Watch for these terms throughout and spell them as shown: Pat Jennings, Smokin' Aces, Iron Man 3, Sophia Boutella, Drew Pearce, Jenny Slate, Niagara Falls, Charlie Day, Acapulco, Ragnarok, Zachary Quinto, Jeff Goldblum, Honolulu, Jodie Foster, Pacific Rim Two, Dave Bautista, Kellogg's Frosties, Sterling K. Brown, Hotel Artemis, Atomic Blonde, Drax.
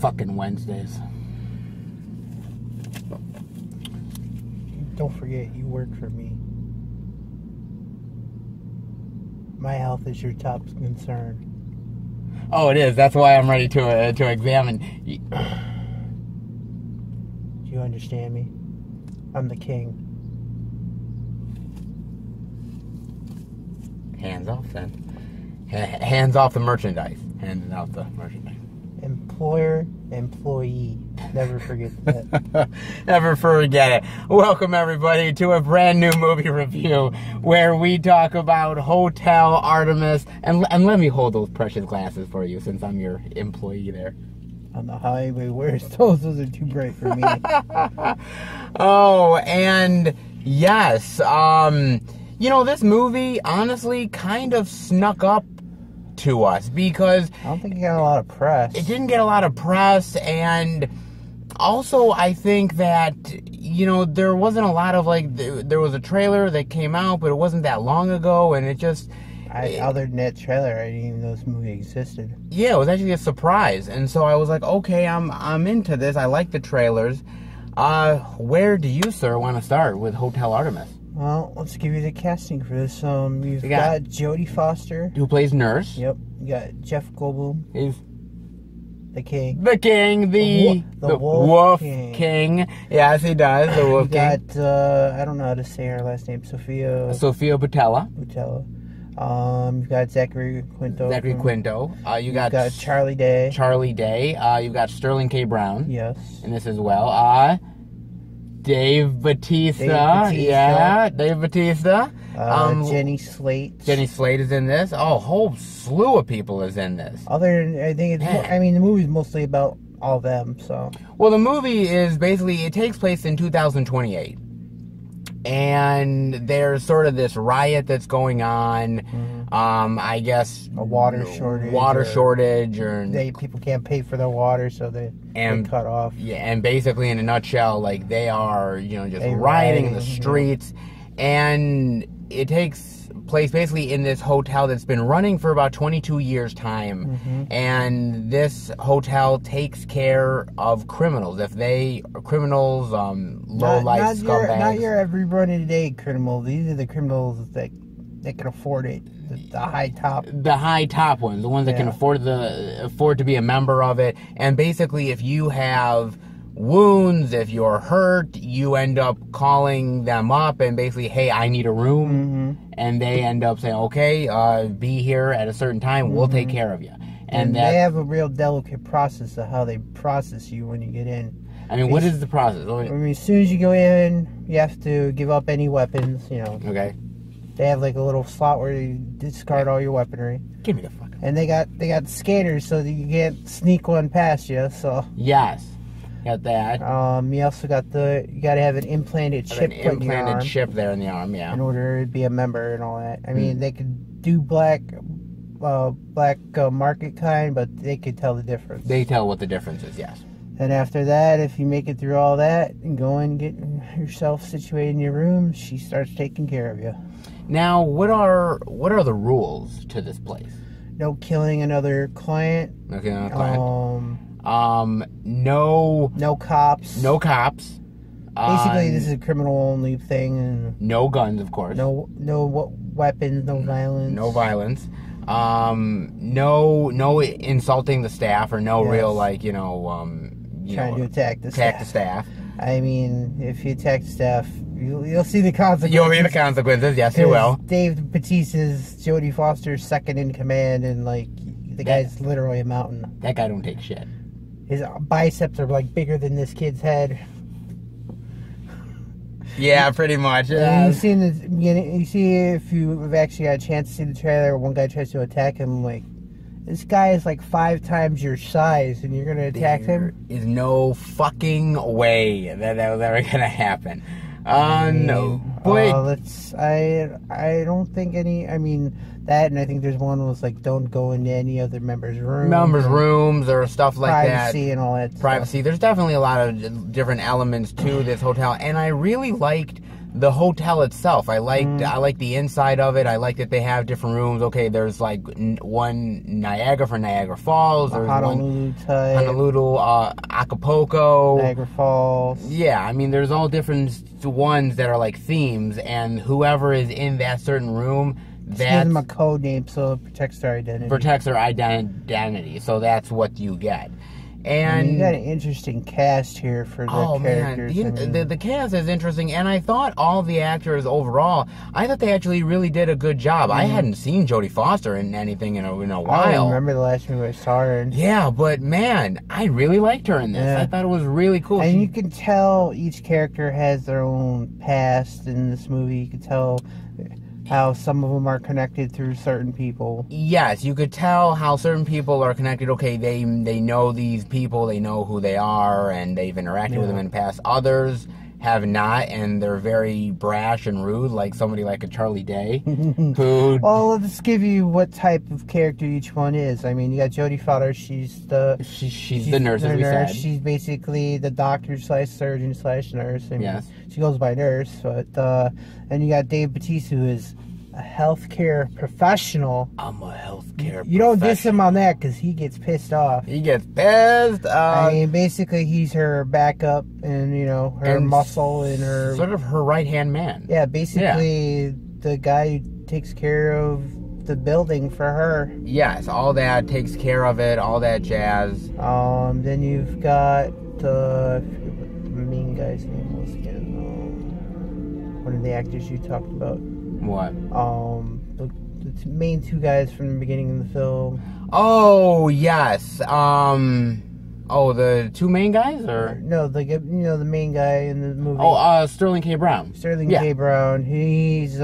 fucking Wednesdays. Don't forget, you work for me. My health is your top concern. Oh, it is. That's why I'm ready to examine. Do you understand me? I'm the king. Hands off, then. Hands off the merchandise. Hands off the merchandise. Employer, employee. Never forget that. Never forget it. Welcome, everybody, to a brand new movie review where we talk about Hotel Artemis. And let me hold those precious glasses for you since I'm your employee there. I don't know how anybody wears those. Those are too bright for me. Oh, and yes. You know, this movie, honestly, kind of snuck up to us because I don't think it got a lot of press. It didn't get a lot of press, and also I think that, you know, there wasn't a lot of, like, there was a trailer that came out, but it wasn't that long ago, and it just... Other than that trailer, I didn't even know this movie existed. Yeah, it was actually a surprise, and so I was like, okay, I'm into this. I like the trailers. Where do you, sir, want to start with Hotel Artemis? Well, let's give you the casting for this. You've got Jodie Foster, who plays Nurse. Yep. You got Jeff Goldblum. He's the king. The king. The wolf king. Yes, he does. The wolf king. You got I don't know how to say her last name. Sophia Boutella. You've got Zachary Quinto. You've got Charlie Day. You've got Sterling K. Brown. Yes. And this as well. Dave Bautista. Jenny Slate. Jenny Slate is in this. Oh, a whole slew of people is in this. The movie's mostly about all them, so. Well, the movie is basically, it takes place in 2028. And there's sort of this riot that's going on. Mm-hmm. I guess a water shortage, or people can't pay for their water, so they're cut off. Yeah, and basically, in a nutshell, like they are, you know, just rioting in the streets, and it takes place basically in this hotel that's been running for about 22 years' time, mm-hmm. and this hotel takes care of criminals. If they are criminals, low-life scumbags. Not your every run-of-the-day criminal. These are the criminals that can afford it. The high top ones, the ones that can afford to be a member of it. And basically, if you have wounds, if you're hurt, you end up calling them up and basically, hey, I need a room. Mm-hmm. And they end up saying, okay, be here at a certain time. Mm-hmm. We'll take care of you. And they have a real delicate process of how they process you when you get in. I mean, what is the process? As soon as you go in, you have to give up any weapons, you know. Okay. They have like a little slot where you discard all your weaponry. Give me the fuck. And they got scanners so that you can't sneak one past you. So yes, got that. You also got you got to have an implanted chip. An implanted chip there in the arm, yeah. In order to be a member and all that. I mean, they could do black market kind, but they could tell the difference. They tell what the difference is, yes. And after that, if you make it through all that and go in and get yourself situated in your room, she starts taking care of you. Now, what are the rules to this place? No killing another client. No killing another client. No cops. No cops. Basically, this is a criminal-only thing. And no guns, of course. No weapons. No violence. No violence. No insulting the staff or real, like, you know, trying to attack the staff. I mean, if you attack the staff, you'll see the consequences. You'll see the consequences, yes, you will. Dave Bautista is Jodie Foster's second in command, and, like, the guy's literally a mountain. That guy don't take shit. His biceps are, like, bigger than this kid's head. Yeah, pretty much. You see, if you've actually got a chance to see the trailer, one guy tries to attack him, like, this guy is like 5 times your size, and you're going to attack him? There is no fucking way that that was ever going to happen. No. But I don't think any... I mean, that, and I think there's one that was like, don't go into any other members' rooms. Members' rooms or stuff like that. Privacy and all that stuff. There's definitely a lot of different elements to this hotel, and I really liked the hotel itself. I like the inside of it. I like that they have different rooms. Okay, there's like one Niagara for Niagara Falls. There's Honolulu type. Honolulu, Acapulco. Niagara Falls. Yeah, I mean, there's all different ones that are like themes, and whoever is in that certain room, that gives them a code name, so it protects their identity. Protects their identity, so that's what you get. And you got an interesting cast here for the characters. Man. The cast is interesting, and I thought all the actors overall, I thought they actually really did a good job. I hadn't seen Jodie Foster in anything in a while. I don't remember the last movie I saw her in. Yeah, but man, I really liked her in this. Yeah. I thought it was really cool. And you can tell each character has their own past in this movie. You can tell how some of them are connected through certain people. Yes, you could tell how certain people are connected. Okay, they know these people, they know who they are, and they've interacted with them in the past. Others have not, and they're very brash and rude, like somebody like a Charlie Day. Who... Well, let's give you what type of character each one is. I mean, you got Jodie Foster. She's the nurse, as we said. She's basically the doctor slash surgeon slash nurse. I mean, she goes by nurse, but and you got Dave Bautista, who is a healthcare professional. I'm a healthcare professional. You don't diss him on that, because he gets pissed off. He gets pissed off. I mean, basically, he's her backup and, you know, her muscle and her... Sort of her right-hand man. Yeah, basically, the guy who takes care of the building for her. Yes, all that, takes care of it, all that jazz. Then you've got I forget what the main guy's name was again. One of the actors you talked about. What? The main two guys from the beginning of the film. Oh, yes. The two main guys, or no, the main guy in the movie. Oh, Sterling K. Brown. K. Brown. He's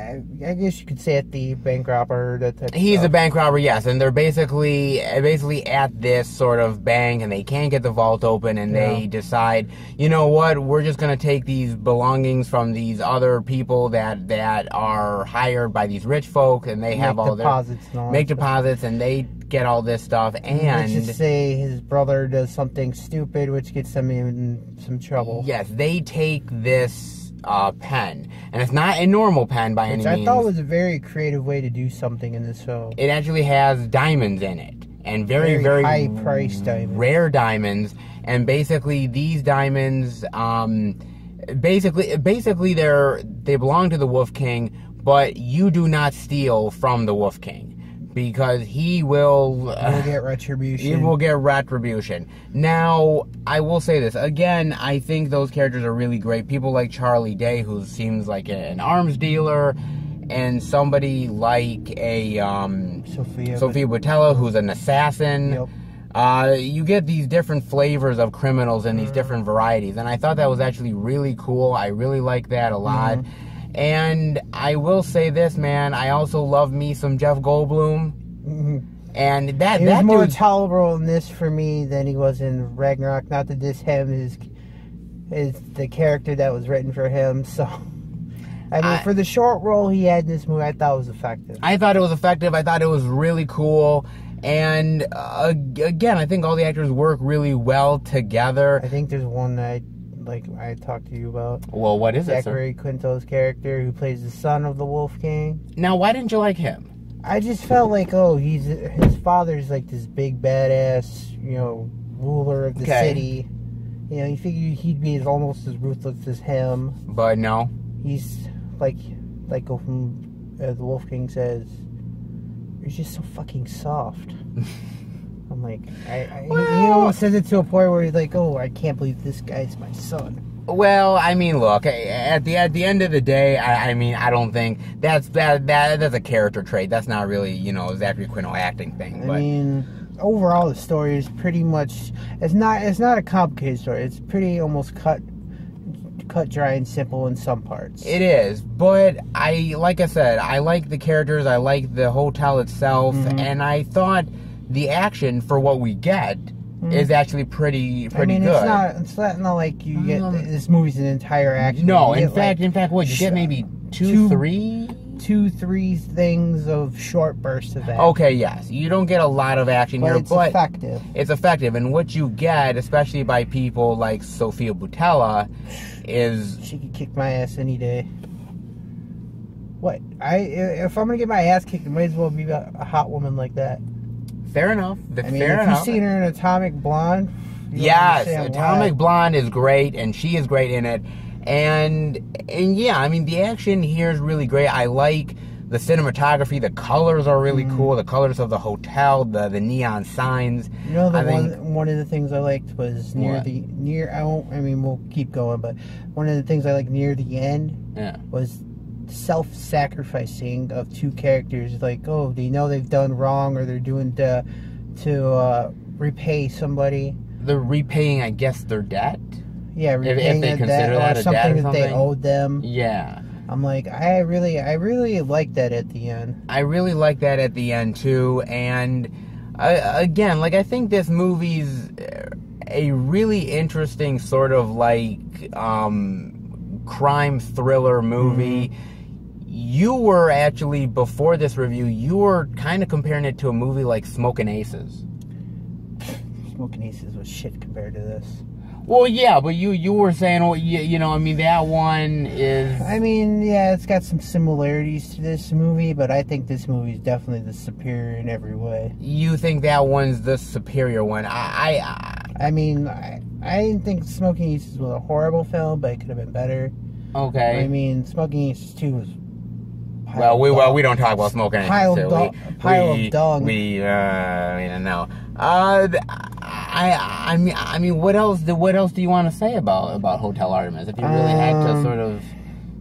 I guess you could say at the bank robber. He's a bank robber, yes, and they're basically at this sort of bank, and they can't get the vault open, and they decide, you know what, we're just going to take these belongings from these other people that are hired by these rich folk, and they have all their make deposits, and they get all this stuff. And let's just say his brother does something stupid, which gets them in some trouble. Yes, they take this pen, and it's not a normal pen by any means. I thought it was a very creative way to do something in this film. It actually has diamonds in it, and very, very high priced diamonds, rare diamonds, and basically these diamonds, basically they belong to the Wolf King, but you do not steal from the Wolf King. Because he will... get retribution. He will get retribution. Now, I will say this. Again, I think those characters are really great. People like Charlie Day, who seems like an arms dealer, and somebody like a... Sophia Boutella, who's an assassin. Yep. You get these different flavors of criminals and these different varieties. And I thought that was actually really cool. I really like that a lot. And I will say this, man, I also love me some Jeff Goldblum. And that was more tolerable in this for me than he was in Ragnarok. Not that this him is the character that was written for him, so I mean, for the short role he had in this movie, I thought it was effective. I thought it was really cool. And again, I think all the actors work really well together. I think there's one that I talked to you about. Well, what is Zachary Quinto's character, who plays the son of the Wolf King. Now, why didn't you like him? I just felt like, his father's like this big badass, ruler of the city. You know, you figure he'd be almost as ruthless as him. But no, he's like the Wolf King says, "You're just so fucking soft." I'm like, he almost says it to a point where he's like, I can't believe this guy's my son. Well, I mean, look, at the end of the day, I mean, I don't think that's a character trait. That's not really, Zachary Quinto acting thing. But I mean, overall, the story is pretty much, it's not a complicated story. It's pretty almost cut, dry, and simple in some parts. It is, but I like the characters. I like the hotel itself, and I thought the action, for what we get, is actually pretty good. It's not like you get... This movie's an entire action. No, in fact, what you get maybe two, three... 2-3 things of short bursts of action. Okay, yes. You don't get a lot of action here, but it's effective. It's effective, and what you get, especially by people like Sophia Boutella, is... She could kick my ass any day. What? If I'm going to get my ass kicked, it might as well be a hot woman like that. Fair enough. I mean, if you've seen her in Atomic Blonde... Yes, Atomic Blonde is great, and she is great in it. And yeah, I mean, the action here is really great. I like the cinematography. The colors are really cool. The colors of the hotel, the neon signs. You know, one of the things I liked was we'll keep going, but one of the things I liked near the end was self-sacrificing of two characters. Like, oh, they know they've done wrong, or they're doing to repay somebody. They're repaying, I guess, their debt. Yeah, if they consider that something that they owed them. Yeah. I'm like, I really like that at the end. I really like that at the end too, and again, like, I think this movie's a really interesting sort of like crime thriller movie. You were actually, before this review, you were kind of comparing it to a movie like Smokin' Aces. Smokin' Aces was shit compared to this. Well, yeah, but you were saying, well, you know, I mean, that one is... I mean, yeah, it's got some similarities to this movie, but I think this movie is definitely the superior in every way. You think that one's the superior one? I mean, I didn't think Smokin' Aces was a horrible film, but it could have been better. Okay. I mean, Smokin' Aces 2 was... Well, we don't talk about Smokin' Aces. Pile of dung. We don't know. I mean, what else do you want to say about Hotel Artemis? If you really had to sort of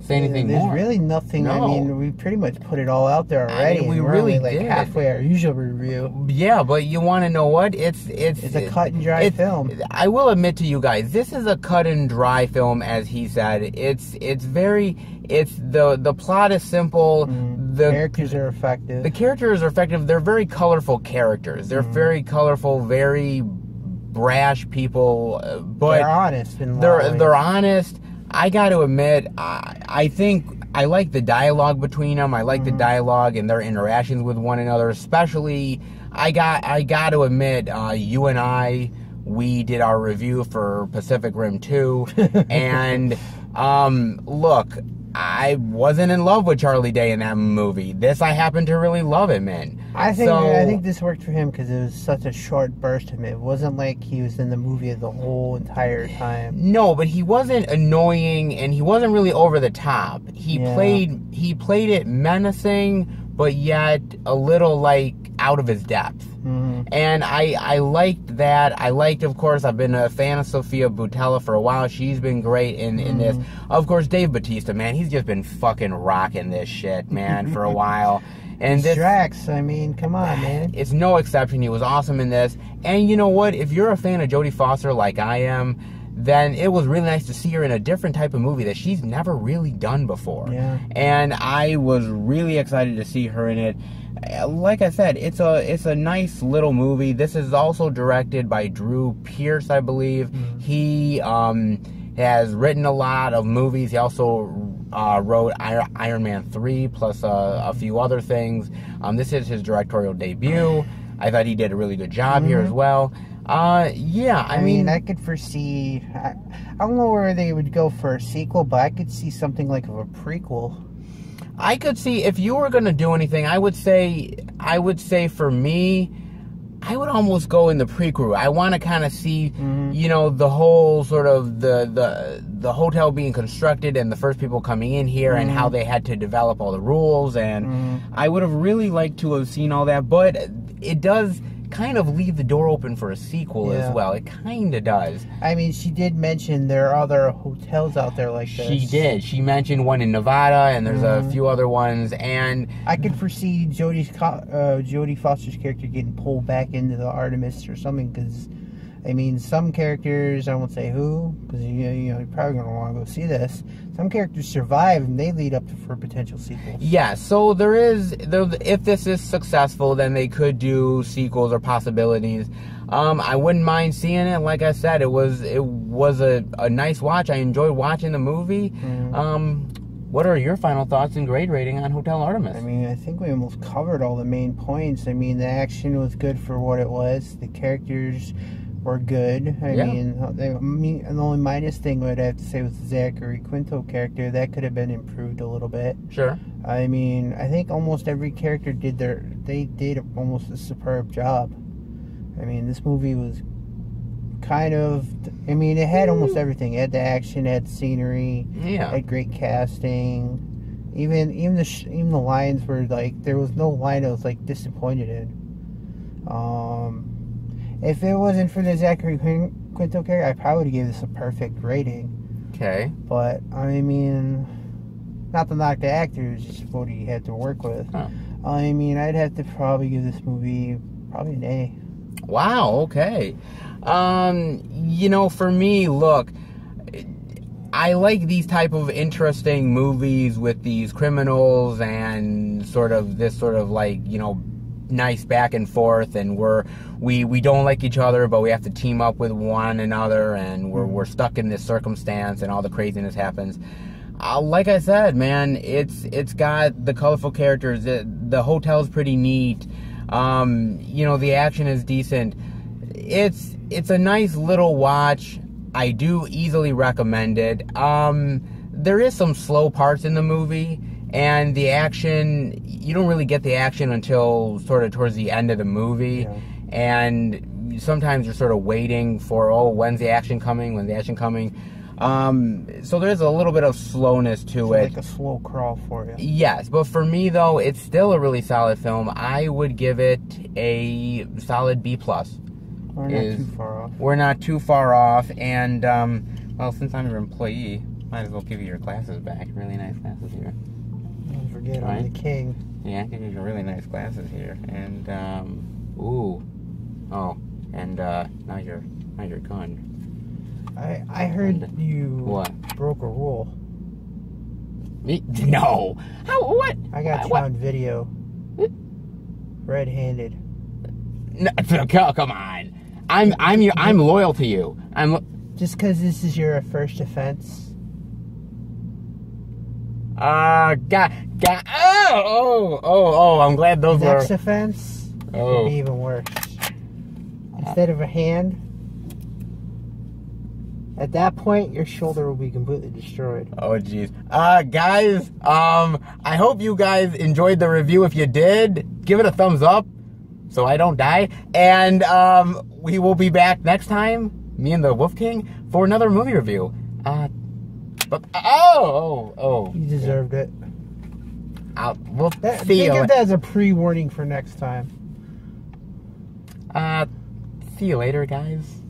say anything more, there's really nothing. No. I mean, we pretty much put it all out there already. I mean, we're really only, like, halfway our usual review. Yeah, but you want to know what? It's a cut and dry film. I will admit to you guys, this is a cut and dry film, as he said. The plot is simple. The characters are effective. The characters are effective. They're very colorful characters. They're very colorful, very brash people, but they're honest. They're honest. I got to admit, I think I like the dialogue between them. I like the dialogue and their interactions with one another, especially. I got to admit, you and I, we did our review for Pacific Rim 2, and look, I wasn't in love with Charlie Day in that movie. This, I happen to really love him in. I think this worked for him because it was such a short burst of him. It wasn't like he was in the movie the whole entire time. No, but he wasn't annoying, and he wasn't really over the top. He played it menacing, but yet a little like out of his depth. And I liked that. I liked, of course, I've been a fan of Sophia Boutella for a while. She's been great in this. Of course, Dave Bautista, man, he's just been fucking rocking this shit, man, for a while. And this, Drax, I mean, come on, man. It's no exception. He was awesome in this. And you know what? If you're a fan of Jodie Foster like I am, then it was really nice to see her in a different type of movie that she's never really done before. Yeah. And I was really excited to see her in it. Like I said, it's a nice little movie. This is also directed by Drew Pearce, I believe. He has written a lot of movies. He also wrote Iron Man 3 plus a few other things. This is his directorial debut. I thought he did a really good job here as well. Yeah, I mean, I could foresee... I don't know where they would go for a sequel, but I could see something like a prequel. I could see, if you were going to do anything, I would say for me, I would almost go in the prequel. I want to kind of see, you know, the whole sort of the hotel being constructed and the first people coming in here and how they had to develop all the rules. And I would have really liked to have seen all that, but it does kind of leave the door open for a sequel as well. It kind of does. I mean, she did mention there are other hotels out there like this. She did. She mentioned one in Nevada, and there's a few other ones. And I could foresee Jodie Foster's character getting pulled back into the Artemis or something, because, I mean, some characters, I won't say who, because you know, you're probably going to want to go see this. Some characters survive, and they lead up for potential sequels. Yeah, so if this is successful, then they could do sequels or possibilities. I wouldn't mind seeing it. Like I said, it was a nice watch. I enjoyed watching the movie. What are your final thoughts and grade rating on Hotel Artemis? I mean, I think we almost covered all the main points. I mean, the action was good for what it was. The characters were good. I mean, the only minus thing I'd have to say was the Zachary Quinto character. That could have been improved a little bit. Sure. I mean, I think almost every character did their... They did almost a superb job. I mean, this movie was kind of... I mean, it had almost everything. It had the action, it had scenery, yeah. It had great casting. Even the lines were like, there was no line I was like disappointed in. If it wasn't for the Zachary Quinto character, I probably would have given this a perfect rating. Okay. But I mean, not to knock the actors, just what he had to work with. Huh. I mean, I'd have to probably give this movie probably an A. Wow. Okay. You know, for me, look, I like these type of interesting movies with these criminals and sort of this sort of like, you know, nice back and forth, and we don't like each other, but we have to team up with one another, and we're stuck in this circumstance, and all the craziness happens. Like I said, man, it's got the colorful characters. The hotel's pretty neat. You know, the action is decent. It's a nice little watch. I do easily recommend it. There is some slow parts in the movie, and the action, you don't really get the action until sort of towards the end of the movie. Yeah. And sometimes you're sort of waiting for, oh, when's the action coming? When's the action coming? So there's a little bit of slowness to it. It's like a slow crawl for you. Yes, but for me, though, it's still a really solid film. I would give it a solid B+. We're not too far off. We're not too far off, and, well, since I'm your employee, might as well give you your glasses back. Really nice glasses here. Don't forget, right? I'm the king. Yeah, I give you your really nice glasses here, and, ooh, oh, and, now you're gone. I heard and, you broke a rule. Me? No. How, what? I got you on video. Red-handed. No, come on. I'm loyal to you. Just because this is your first offense. Oh, I'm glad those were. Next offense. Oh. Would be even worse. Instead of a hand. At that point, your shoulder will be completely destroyed. Oh, jeez. Guys, I hope you guys enjoyed the review. If you did, give it a thumbs up. So I don't die. And we will be back next time, me and the Wolf King, for another movie review. You deserved it. We'll see you. Think of that as a pre-warning for next time. See you later, guys.